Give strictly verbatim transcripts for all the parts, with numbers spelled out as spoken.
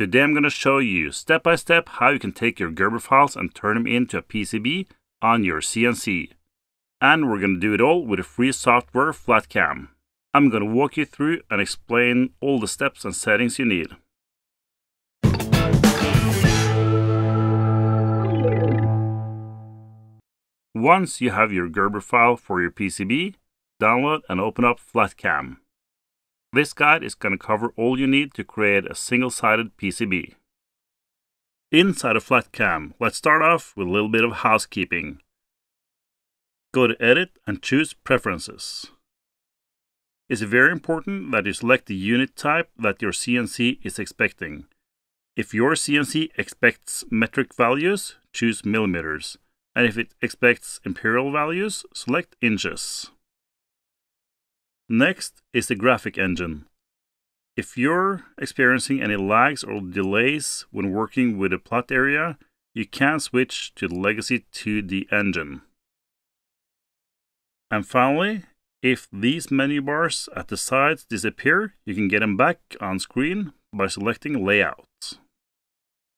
Today I'm going to show you step by step how you can take your Gerber files and turn them into a P C B on your C N C. And we're going to do it all with the free software FlatCAM. I'm going to walk you through and explain all the steps and settings you need. Once you have your Gerber file for your P C B, download and open up FlatCAM. This guide is going to cover all you need to create a single-sided P C B. Inside of FlatCAM, let's start off with a little bit of housekeeping. Go to Edit and choose Preferences. It's very important that you select the unit type that your C N C is expecting. If your C N C expects metric values, choose millimeters. And if it expects imperial values, select inches. Next is the graphic engine. If you're experiencing any lags or delays when working with a plot area, you can switch to the legacy two D engine. And finally, if these menu bars at the sides disappear, you can get them back on screen by selecting Layout.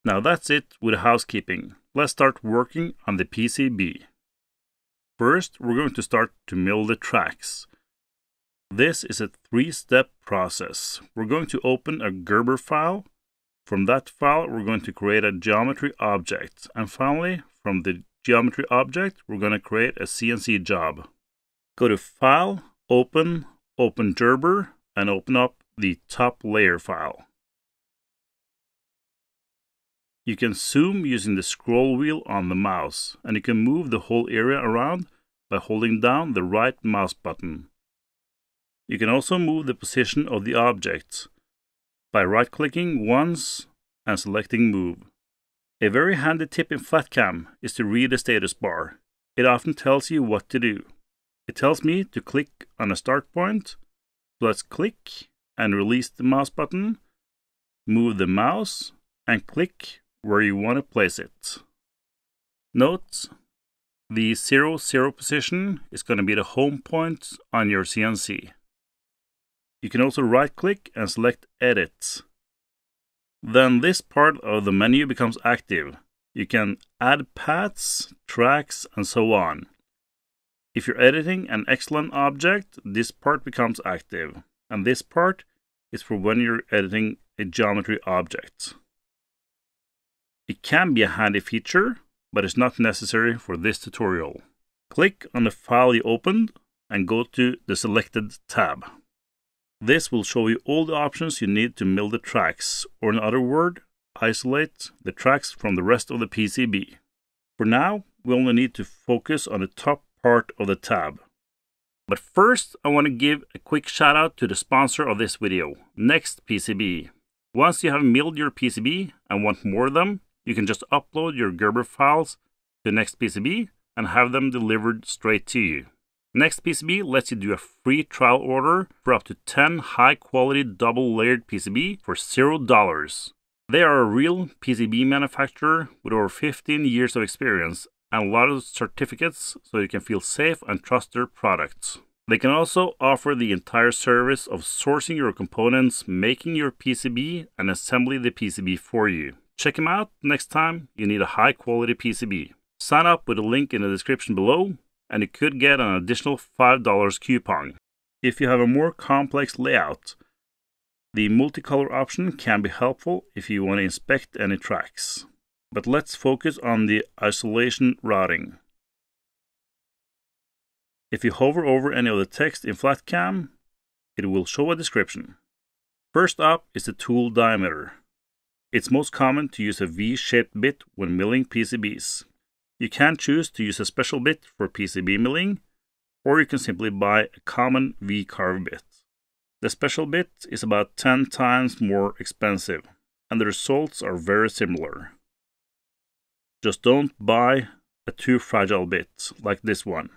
Now that's it with housekeeping. Let's start working on the P C B. First, we're going to start to mill the tracks. This is a three-step process. We're going to open a Gerber file. From that file, we're going to create a geometry object. And finally, from the geometry object, we're going to create a C N C job. Go to File, Open, Open Gerber, and open up the top layer file. You can zoom using the scroll wheel on the mouse, and you can move the whole area around by holding down the right mouse button. You can also move the position of the object by right-clicking once and selecting Move. A very handy tip in FlatCAM is to read the status bar. It often tells you what to do. It tells me to click on a start point, so let's click and release the mouse button, move the mouse, and click where you want to place it. Note, the zero zero position is going to be the home point on your C N C. You can also right-click and select Edit. Then this part of the menu becomes active. You can add paths, tracks, and so on. If you're editing an Excellon object, this part becomes active. And this part is for when you're editing a geometry object. It can be a handy feature, but it's not necessary for this tutorial. Click on the file you opened and go to the selected tab. This will show you all the options you need to mill the tracks, or in other words, isolate the tracks from the rest of the P C B. For now, we only need to focus on the top part of the tab. But first, I want to give a quick shout out to the sponsor of this video, NextPCB. Once you have milled your P C B and want more of them, you can just upload your Gerber files to NextPCB and have them delivered straight to you. NextPCB lets you do a free trial order for up to ten high-quality double-layered P C B for zero dollars. They are a real P C B manufacturer with over fifteen years of experience and a lot of certificates, so you can feel safe and trust their products. They can also offer the entire service of sourcing your components, making your P C B, and assembling the P C B for you. Check them out next time you need a high-quality P C B. Sign up with a link in the description below, and you could get an additional five dollar coupon. If you have a more complex layout, the multicolor option can be helpful if you want to inspect any tracks. But let's focus on the isolation routing. If you hover over any of the text in FlatCAM, it will show a description. First up is the tool diameter. It's most common to use a V-shaped bit when milling P C Bs. You can choose to use a special bit for P C B milling, or you can simply buy a common V-carve bit. The special bit is about ten times more expensive, and the results are very similar. Just don't buy a too fragile bit like this one.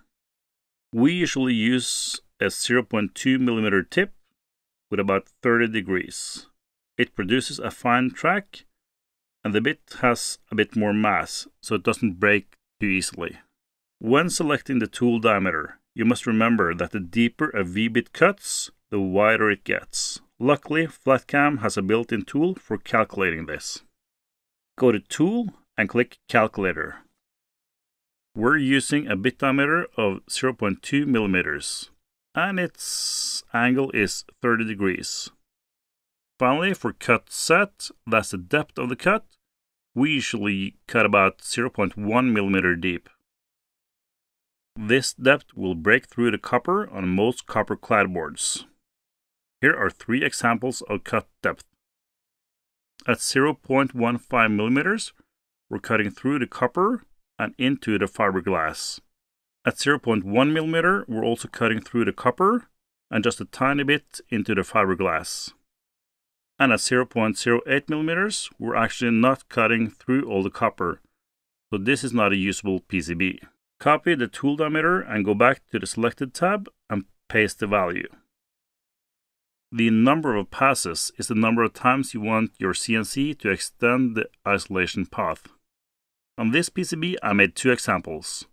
We usually use a zero point two millimeter tip with about thirty degrees. It produces a fine track, and the bit has a bit more mass, so it doesn't break too easily. When selecting the tool diameter, you must remember that the deeper a V-bit cuts, the wider it gets. Luckily, FlatCAM has a built-in tool for calculating this. Go to Tool and click Calculator. We're using a bit diameter of zero point two millimeters, and its angle is thirty degrees. Finally, for cut set, that's the depth of the cut. We usually cut about zero point one millimeter deep. This depth will break through the copper on most copper cladboards. Here are three examples of cut depth. At zero point one five millimeters, we're cutting through the copper and into the fiberglass. At zero point one millimeter, we're also cutting through the copper and just a tiny bit into the fiberglass. And at zero point zero eight millimeters, we're actually not cutting through all the copper, so this is not a usable P C B. Copy the tool diameter and go back to the selected tab and paste the value. The number of passes is the number of times you want your C N C to extend the isolation path. On this P C B, I made two examples.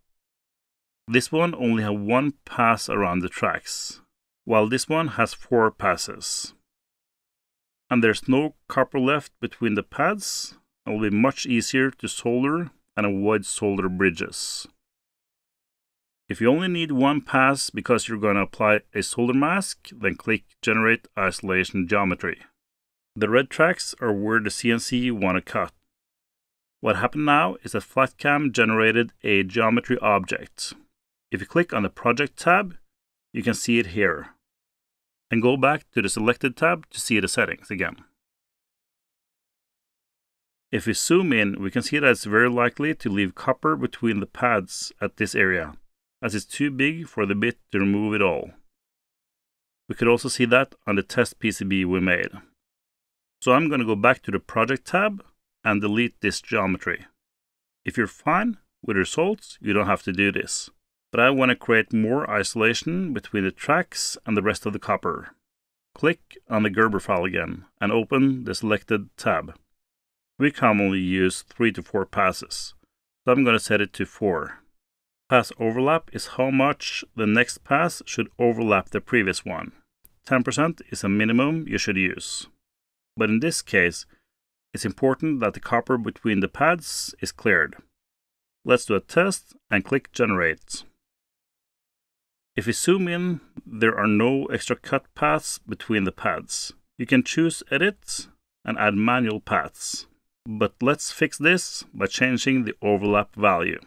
This one only had one pass around the tracks, while this one has four passes. And there's no copper left between the pads, and will be much easier to solder and avoid solder bridges. If you only need one pass because you're going to apply a solder mask, then click Generate Isolation Geometry. The red tracks are where the C N C want to cut. What happened now is that FlatCAM generated a geometry object. If you click on the Project tab, you can see it here. And go back to the Selected tab to see the settings again. If we zoom in, we can see that it's very likely to leave copper between the pads at this area, as it's too big for the bit to remove it all. We could also see that on the test P C B we made. So I'm going to go back to the Project tab and delete this geometry. If you're fine with results, you don't have to do this. But I want to create more isolation between the tracks and the rest of the copper. Click on the Gerber file again and open the selected tab. We commonly use three to four passes, so I'm going to set it to four. Pass overlap is how much the next pass should overlap the previous one. ten percent is a minimum you should use. But in this case, it's important that the copper between the pads is cleared. Let's do a test and click Generate. If we zoom in, there are no extra cut paths between the pads. You can choose Edit and add manual paths. But let's fix this by changing the overlap value.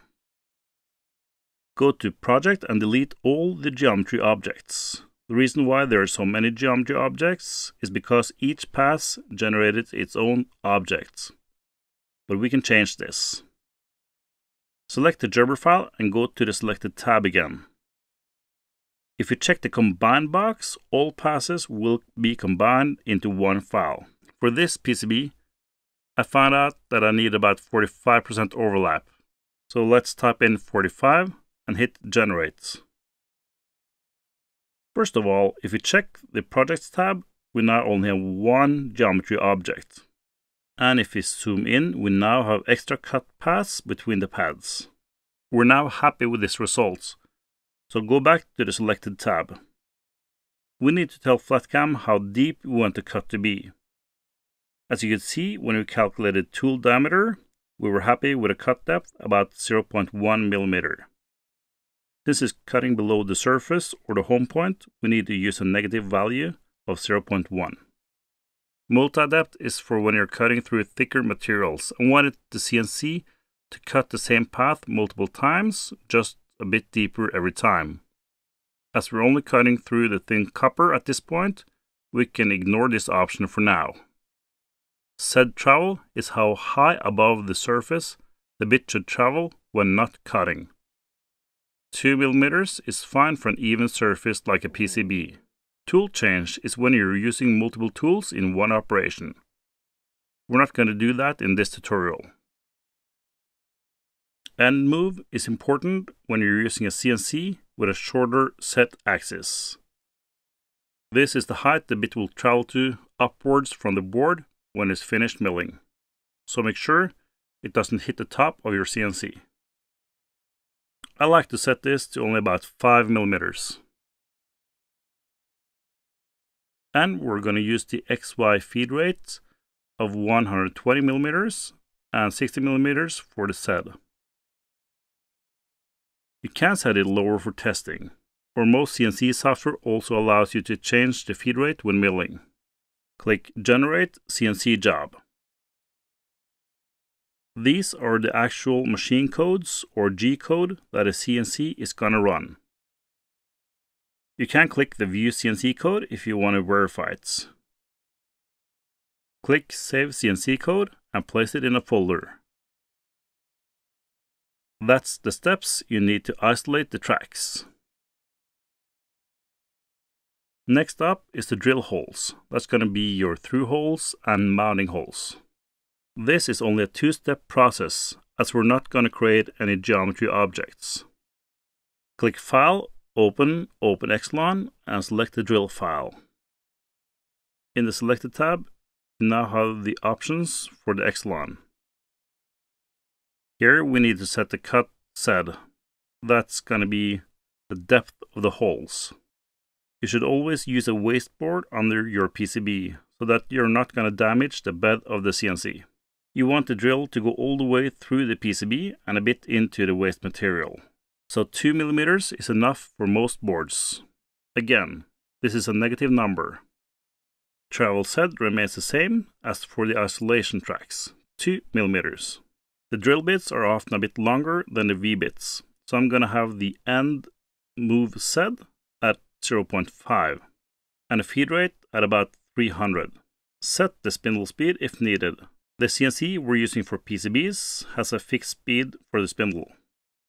Go to Project and delete all the geometry objects. The reason why there are so many geometry objects is because each pass generated its own objects. But we can change this. Select the Gerber file and go to the selected tab again. If you check the Combine box, all passes will be combined into one file. For this P C B, I found out that I need about forty-five percent overlap. So let's type in forty-five and hit Generate. First of all, if you check the Projects tab, we now only have one geometry object. And if we zoom in, we now have extra cut paths between the pads. We're now happy with this result. So go back to the selected tab. We need to tell FlatCAM how deep we want the cut to be. As you can see, when we calculated tool diameter, we were happy with a cut depth about zero point one millimeter. This is cutting below the surface or the home point. We need to use a negative value of zero point one. Multi-depth is for when you're cutting through thicker materials and wanted the C N C to cut the same path multiple times, just a bit deeper every time. As we're only cutting through the thin copper at this point, we can ignore this option for now. Said travel is how high above the surface the bit should travel when not cutting. two millimeters is fine for an even surface like a P C B. Tool change is when you're using multiple tools in one operation. We're not going to do that in this tutorial. End move is important when you're using a C N C with a shorter set axis. This is the height the bit will travel to upwards from the board when it's finished milling. So make sure it doesn't hit the top of your C N C. I like to set this to only about five millimeters. and we're going to use the X Y feed rate of one hundred twenty millimeters and sixty millimeters for the set. You can set it lower for testing, or most C N C software also allows you to change the feed rate when milling. Click Generate C N C Job. These are the actual machine codes or G code that a C N C is going to run. You can click the View C N C Code if you want to verify it. Click Save C N C Code and place it in a folder. That's the steps you need to isolate the tracks. Next up is to drill holes. That's going to be your through holes and mounting holes. This is only a two-step process, as we're not going to create any geometry objects. Click File, Open, Open Excellon, and select the drill file. In the Selected tab, you now have the options for the Excellon. Here we need to set the cut Z. That's going to be the depth of the holes. You should always use a wasteboard under your P C B, so that you're not going to damage the bed of the C N C. You want the drill to go all the way through the P C B and a bit into the waste material. So two millimeters is enough for most boards. Again, this is a negative number. Travel Z remains the same as for the isolation tracks, two millimeters. The drill bits are often a bit longer than the V bits, so I'm going to have the end move Z at zero point five and a feed rate at about three hundred. Set the spindle speed if needed. The C N C we're using for P C Bs has a fixed speed for the spindle.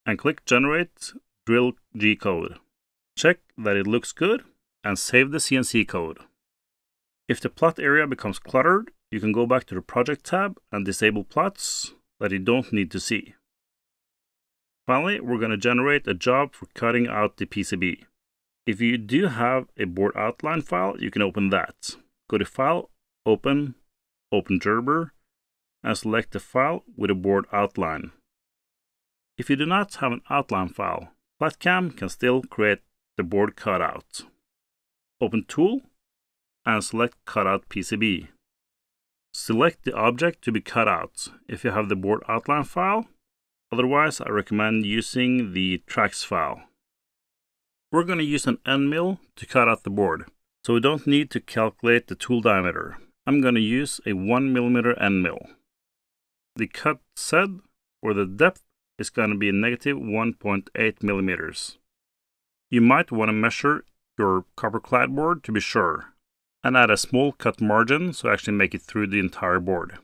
And click Generate, Drill G code. Check that it looks good and save the C N C code. If the plot area becomes cluttered, you can go back to the Project tab and disable plots that you don't need to see. Finally, we're going to generate a job for cutting out the P C B. If you do have a board outline file, you can open that. Go to File, Open, Open Gerber, and select the file with a board outline. If you do not have an outline file, FlatCAM can still create the board cutout. Open Tool, and select Cutout P C B. Select the object to be cut out if you have the board outline file. Otherwise, I recommend using the tracks file. We're going to use an end mill to cut out the board, so we don't need to calculate the tool diameter. I'm going to use a one millimeter end mill. The cut Z, or the depth, is going to be negative one point eight millimeters. You might want to measure your copper clad board to be sure, and add a small cut margin so actually make it through the entire board.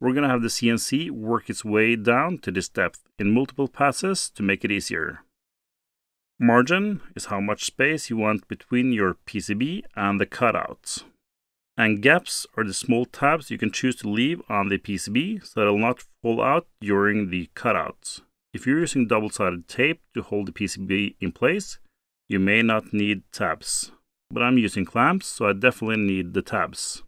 We're going to have the C N C work its way down to this depth in multiple passes to make it easier. Margin is how much space you want between your P C B and the cutouts. And gaps are the small tabs you can choose to leave on the P C B so that it will not fall out during the cutouts. If you're using double-sided tape to hold the P C B in place, you may not need tabs. But I'm using clamps, so I definitely need the tabs.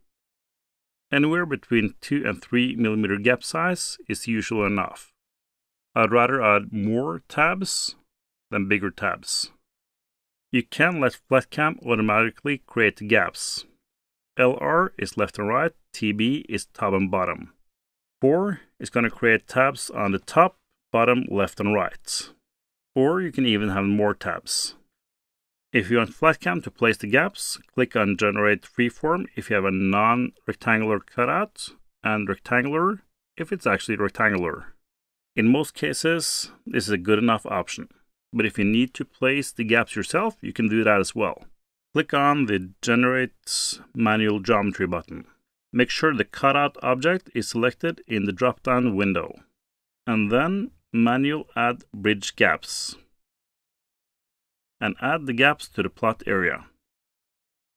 Anywhere between two and three millimeter gap size is usually enough. I'd rather add more tabs than bigger tabs. You can let FlatCAM automatically create the gaps. L R is left and right, T B is top and bottom. four is going to create tabs on the top, bottom, left and right. Or you can even have more tabs. If you want FlatCAM to place the gaps, click on Generate Freeform if you have a non-rectangular cutout, and rectangular if it's actually rectangular. In most cases, this is a good enough option. But if you need to place the gaps yourself, you can do that as well. Click on the Generate Manual Geometry button. Make sure the cutout object is selected in the drop-down window. And then Manual Add Bridge Gaps, and add the gaps to the plot area.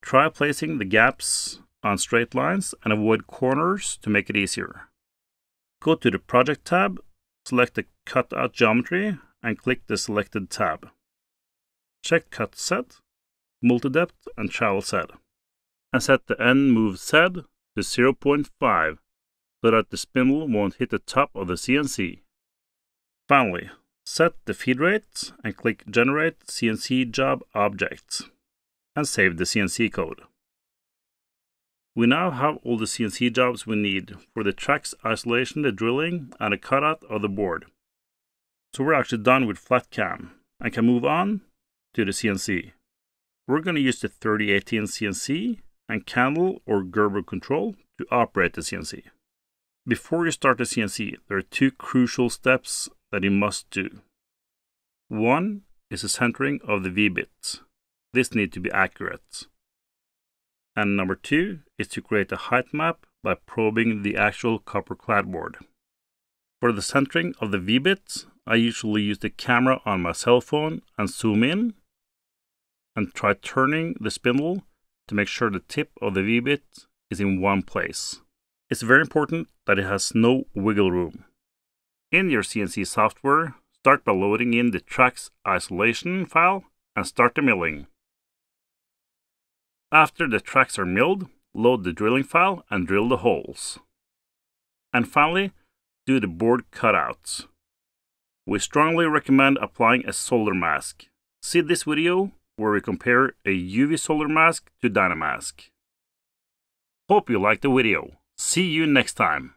Try placing the gaps on straight lines and avoid corners to make it easier. Go to the Project tab, select the Cutout Geometry, and click the Selected tab. Check Cut Set, Multi-Depth, and Travel Set, and set the End Move Z to zero point five so that the spindle won't hit the top of the C N C. Finally, set the feed rate and click Generate C N C Job Objects and save the C N C code. We now have all the C N C jobs we need for the tracks, isolation, the drilling, and a cutout of the board. So we're actually done with FlatCAM and can move on to the C N C. We're going to use the thirty eighteen C N C and Candle or Gerber control to operate the C N C. Before you start the C N C, there are two crucial steps that you must do. One is the centering of the V-bit. This needs to be accurate. And number two is to create a height map by probing the actual copper cladboard. For the centering of the V-bit, I usually use the camera on my cell phone and zoom in and try turning the spindle to make sure the tip of the V-bit is in one place. It's very important that it has no wiggle room. In your C N C software, start by loading in the tracks isolation file and start the milling. After the tracks are milled, load the drilling file and drill the holes. And finally, do the board cutouts. We strongly recommend applying a solder mask. See this video where we compare a U V solder mask to Dynamask. Hope you liked the video. See you next time.